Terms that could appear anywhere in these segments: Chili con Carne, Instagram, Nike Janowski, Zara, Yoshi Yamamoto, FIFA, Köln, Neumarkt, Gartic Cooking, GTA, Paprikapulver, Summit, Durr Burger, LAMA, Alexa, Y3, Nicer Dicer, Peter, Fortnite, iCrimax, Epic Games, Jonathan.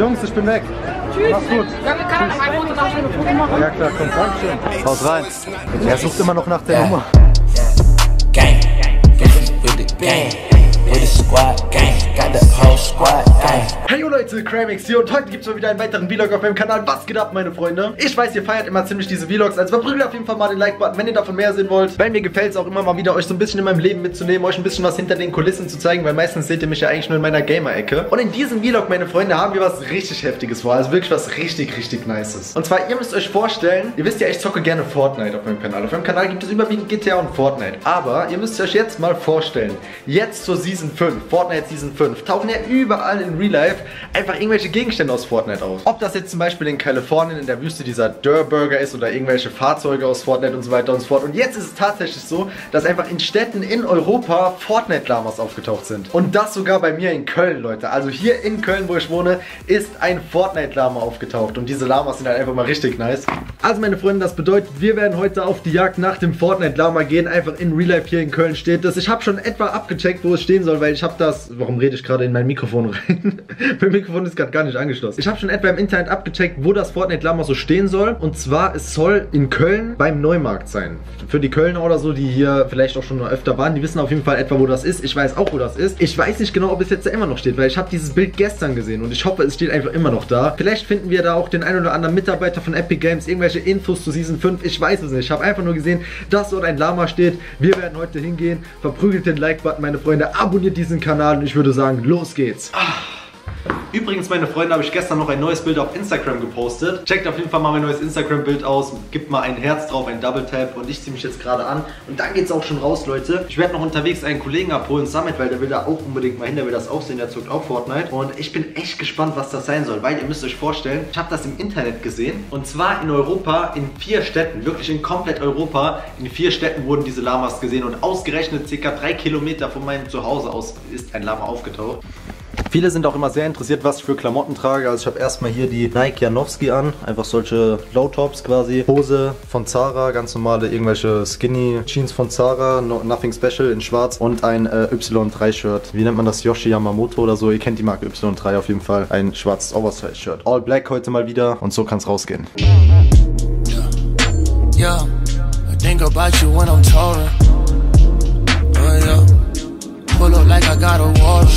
Jungs, ich bin weg. Tschüss. Mach's gut. Ja, wir können noch ein Foto machen. Ja klar, komm, Dankeschön. Haut rein. Er sucht immer noch nach der Nummer. Gang, gang, with the squad, gang, got the whole squad, gang. Hey Leute, iCrimax hier und heute gibt es mal wieder einen weiteren Vlog auf meinem Kanal. Was geht ab, meine Freunde? Ich weiß, ihr feiert immer ziemlich diese Vlogs, also verprügelt auf jeden Fall mal den Like-Button, wenn ihr davon mehr sehen wollt. Weil mir gefällt es auch immer mal wieder, euch so ein bisschen in meinem Leben mitzunehmen, euch ein bisschen was hinter den Kulissen zu zeigen, weil meistens seht ihr mich ja eigentlich nur in meiner Gamer-Ecke. Und in diesem Vlog, meine Freunde, haben wir was richtig Heftiges vor, also wirklich was richtig, richtig Nices. Und zwar, ihr müsst euch vorstellen, ihr wisst ja, ich zocke gerne Fortnite auf meinem Kanal. Auf meinem Kanal gibt es überwiegend GTA und Fortnite. Aber ihr müsst euch jetzt mal vorstellen, jetzt zur Season 5, Fortnite Season 5, tauchen ja überall in Real Life einfach irgendwelche Gegenstände aus Fortnite auf. Ob das jetzt zum Beispiel in Kalifornien in der Wüste dieser Durr Burger ist oder irgendwelche Fahrzeuge aus Fortnite und so weiter und so fort. Und jetzt ist es tatsächlich so, dass einfach in Städten in Europa Fortnite-Lamas aufgetaucht sind. Und das sogar bei mir in Köln, Leute. Also hier in Köln, wo ich wohne, ist ein Fortnite-Lama aufgetaucht. Und diese Lamas sind halt einfach mal richtig nice. Also meine Freunde, das bedeutet, wir werden heute auf die Jagd nach dem Fortnite-Lama gehen. Einfach in Real Life hier in Köln steht das. Ich habe schon etwa abgecheckt, wo es stehen soll, weil ich habe das... Warum rede ich gerade in mein Mikrofon rein? Mein Mikrofon ist gerade gar nicht angeschlossen. Ich habe schon etwa im Internet abgecheckt, wo das Fortnite-Lama so stehen soll. Und zwar, es soll in Köln beim Neumarkt sein. Für die Kölner oder so, die hier vielleicht auch schon öfter waren, die wissen auf jeden Fall etwa, wo das ist. Ich weiß auch, wo das ist. Ich weiß nicht genau, ob es jetzt da immer noch steht, weil ich habe dieses Bild gestern gesehen und ich hoffe, es steht einfach immer noch da. Vielleicht finden wir da auch den ein oder anderen Mitarbeiter von Epic Games, irgendwelche Infos zu Season 5. Ich weiß es nicht. Ich habe einfach nur gesehen, dass dort ein Lama steht. Wir werden heute hingehen. Verprügelt den Like-Button, meine Freunde. Abonniert diesen Kanal und ich würde sagen, los geht's. Übrigens, meine Freunde, habe ich gestern noch ein neues Bild auf Instagram gepostet. Checkt auf jeden Fall mal mein neues Instagram-Bild aus. Gibt mal ein Herz drauf, ein Double-Tap und ich ziehe mich jetzt gerade an. Und dann geht's auch schon raus, Leute. Ich werde noch unterwegs einen Kollegen abholen, Summit, weil der will da auch unbedingt mal hin. Der will das auch sehen, der zockt auch Fortnite. Und ich bin echt gespannt, was das sein soll, weil ihr müsst euch vorstellen, ich habe das im Internet gesehen. Und zwar in Europa, in 4 Städten, wirklich in komplett Europa, in 4 Städten wurden diese Lamas gesehen. Und ausgerechnet circa 3 Kilometer von meinem Zuhause aus ist ein Lama aufgetaucht. Viele sind auch immer sehr interessiert, was ich für Klamotten trage. Also ich habe erstmal hier die Nike Janowski an. Einfach solche Low-Tops quasi. Hose von Zara, ganz normale irgendwelche Skinny-Jeans von Zara. Nothing Special in schwarz. Und ein Y3-Shirt. Wie nennt man das? Yoshi Yamamoto oder so. Ihr kennt die Marke Y3 auf jeden Fall. Ein schwarzes Oversize-Shirt. All Black heute mal wieder. Und so kann's rausgehen. Yeah, I think about you when I'm taller. Pull up like I got a water.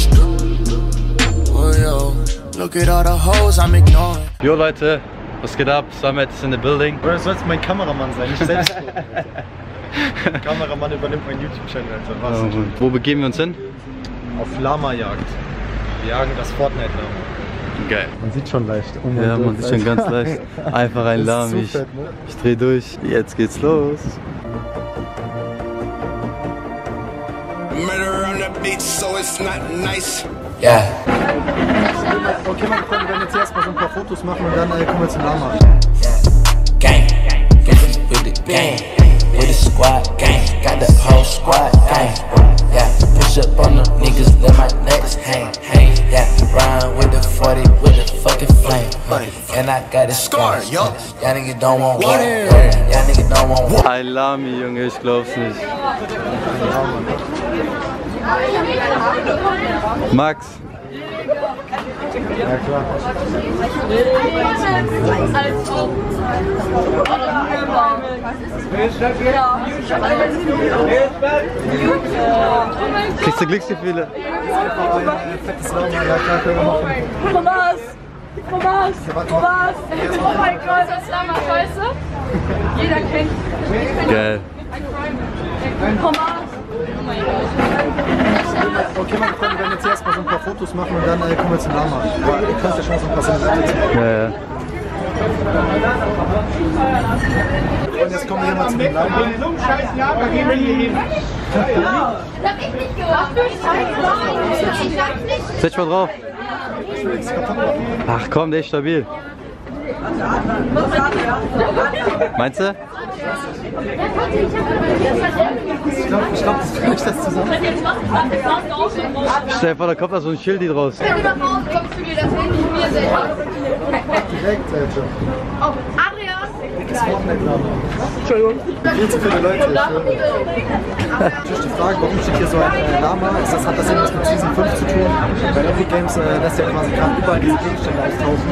Jo Leute, was geht ab? Summit ist in the building. Oder soll es mein Kameramann sein, nicht selbst. Der Kameramann übernimmt meinen YouTube-Channel, Alter. Was? Oh, wo begeben wir uns hin? Auf Lama-Jagd. Wir jagen das Fortnite-Lama. Geil. Man sieht schon leicht. Oh ja, man sieht schon ganz leicht. Einfach ein Lama. Ne? Ich dreh durch. Jetzt geht's los. Murder on the beach, so it's not nice. Ja. Okay, meine Freunde, wir werden jetzt erstmal so ein paar Fotos machen und dann kommen wir zum Lama. Gang, gang, with the squad, gang, got the whole squad, gang. Yeah, push up on the niggas, let my necks hang, hang. Yeah, ride with the 40, with the fucking flame. And I got a scar, yo. Y'all niggas don't want war. Y'all niggas don't want war. Ein Lama, Junge, ich glaub's nicht. Max. Ja, klar. Kriegst du Glücksgefühle? Thomas! Thomas! Oh mein Gott, das Lama scheiße! Jeder kennt. Geil. Thomas! Oh mein Gott. Okay, meine Freunde, wir werden jetzt erstmal so ein paar Fotos machen und dann kommen wir zum Lama. Boah, ihr könnt ja schon so ein paar Sachen. Ja. Und jetzt kommen wir hier mal zum Lama. Das hab ich nicht gemacht. Setz mal drauf. Ach komm, der ist stabil. Meinst du? Ich glaube, das kriegt das zusammen. Stefan, da kommt da so ein Schildi draus. Wenn du nach Hause kommst, das will ich mir sehen. Direkt, Alter. Auf Adrian! ist Fortnite-Name. Entschuldigung. Viel zu viele Leute. Natürlich die Frage, warum steht hier so ein Name? Hat das irgendwas mit Season 5 zu tun? Weil Epic Games lässt ja quasi gerade überall diese Gegenstände auftauchen.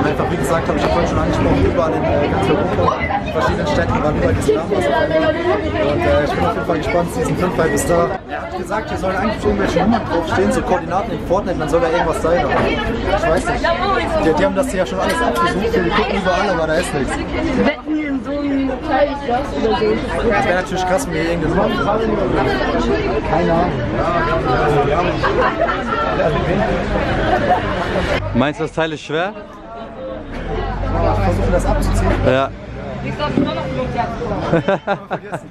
Und einfach, wie gesagt, habe ich ja vorhin schon angesprochen, überall in ganz Europa, in verschiedenen Städten, waren überall diese Namen. Und ich bin auf jeden Fall gespannt, Season 5 halt ist da. Er hat gesagt, hier sollen eigentlich irgendwelche Nummern draufstehen, so Koordinaten in Fortnite, dann soll da irgendwas sein. Aber ich weiß nicht. Die haben das ja schon alles abgesucht, die gucken überall, aber da ist nichts. Das wäre natürlich krass, wenn wir hier irgendeine Nummer draufstehen. Keine Ahnung. Meinst du, das Teil ist schwer? Ich versuche das abzuziehen. Ja. Ich glaube, ich habe vergessen.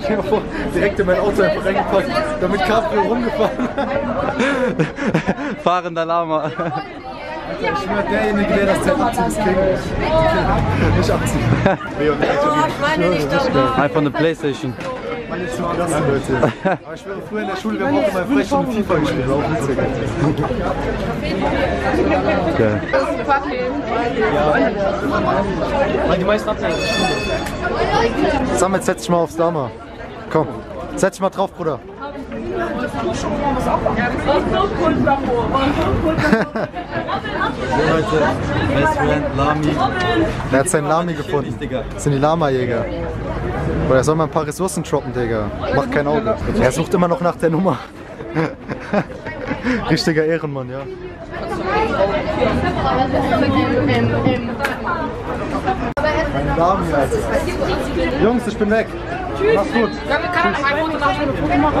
Ich habe vor, direkt in mein Auto reingepackt, damit Cabrio rumgefahren. Fahrender Lama. Ich bin halt derjenige, der das Zelt abzieht, nicht abziehen. Ich meine nicht darüber. Einfach eine Playstation. Meine ist so krass, Leute. Aber ich wäre früher in der Schule, wir haben auch immer frech und FIFA gespielt. Okay. Weil die meisten abziehen. Summit, setz dich mal aufs Lama. Komm, setz dich mal drauf, Bruder. Er hat seinen Lami gefunden. Das sind die Lama-Jäger. Aber er soll mal ein paar Ressourcen droppen, Digga. Macht kein Auge. Er sucht immer noch nach der Nummer. Richtiger Ehrenmann, ja. Mein Lami, Alter. Jungs, ich bin weg. Mach's gut.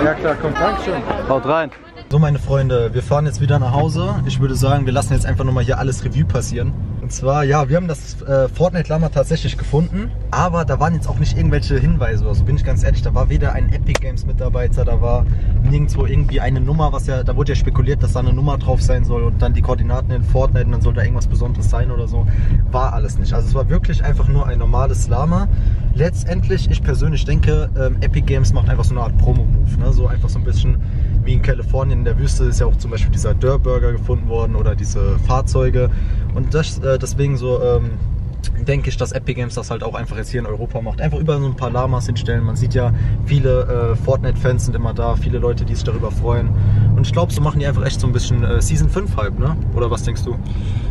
Ja klar, komm, dankeschön. Haut rein. So meine Freunde, wir fahren jetzt wieder nach Hause. Ich würde sagen, wir lassen jetzt einfach nochmal hier alles Revue passieren. Und zwar, ja, wir haben das Fortnite-Lama tatsächlich gefunden. Aber da waren jetzt auch nicht irgendwelche Hinweise oder so, bin ich ganz ehrlich. Da war weder ein Epic Games Mitarbeiter, da war nirgendwo irgendwie eine Nummer, was ja, da wurde ja spekuliert, dass da eine Nummer drauf sein soll und dann die Koordinaten in Fortnite und dann soll da irgendwas Besonderes sein oder so. War alles nicht. Also es war wirklich einfach nur ein normales Lama. Letztendlich, ich persönlich denke, Epic Games macht einfach so eine Art Promo-Move, ne? So einfach so ein bisschen wie in Kalifornien in der Wüste ist ja auch zum Beispiel dieser Durr Burger gefunden worden oder diese Fahrzeuge. Und das, deswegen so denke ich, dass Epic Games das halt auch einfach jetzt hier in Europa macht. Einfach überall so ein paar Lamas hinstellen. Man sieht ja, viele Fortnite-Fans sind immer da, viele Leute, die sich darüber freuen. Und ich glaube, so machen die einfach echt so ein bisschen Season 5 Hype, ne? Oder was denkst du?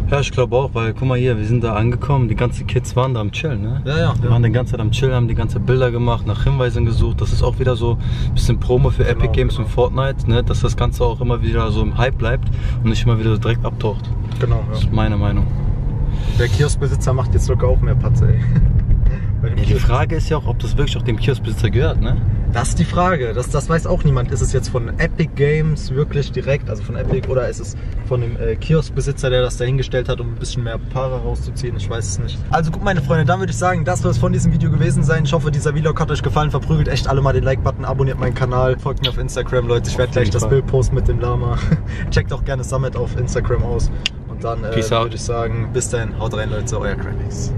Ja, ich glaube auch, weil guck mal hier, wir sind da angekommen, die ganzen Kids waren da am Chillen, ne? Ja, ja. Die waren die ganze Zeit am Chillen, haben die ganze Bilder gemacht, nach Hinweisen gesucht. Das ist auch wieder so ein bisschen Promo für Epic Games und Fortnite, ne? Dass das Ganze auch immer wieder so im Hype bleibt und nicht immer wieder so direkt abtaucht. Genau, ja. Das ist meine Meinung. Der Kioskbesitzer macht jetzt locker auch mehr Patze, ey. Ja, die Frage ist ja auch, ob das wirklich auch dem Kioskbesitzer gehört, ne? Das ist die Frage, das weiß auch niemand. Ist es jetzt von Epic Games wirklich direkt, also von Epic, oder ist es von dem Kioskbesitzer, der das dahingestellt hat, um ein bisschen mehr Para rauszuziehen? Ich weiß es nicht. Also gut, meine Freunde, dann würde ich sagen, das soll es von diesem Video gewesen sein. Ich hoffe, dieser Vlog hat euch gefallen. Verprügelt echt alle mal den Like-Button, abonniert meinen Kanal, folgt mir auf Instagram, Leute. Ich werde gleich das Bild posten mit dem Lama. Checkt auch gerne Summit auf Instagram aus. Und dann würde ich sagen, bis dahin, haut rein, Leute, euer iCrimax.